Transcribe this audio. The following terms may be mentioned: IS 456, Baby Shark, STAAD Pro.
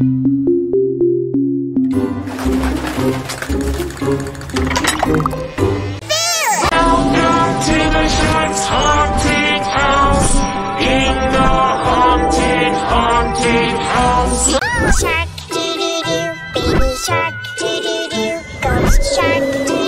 Shark, doo doo doo, baby shark, doo doo doo, ghost shark, doo.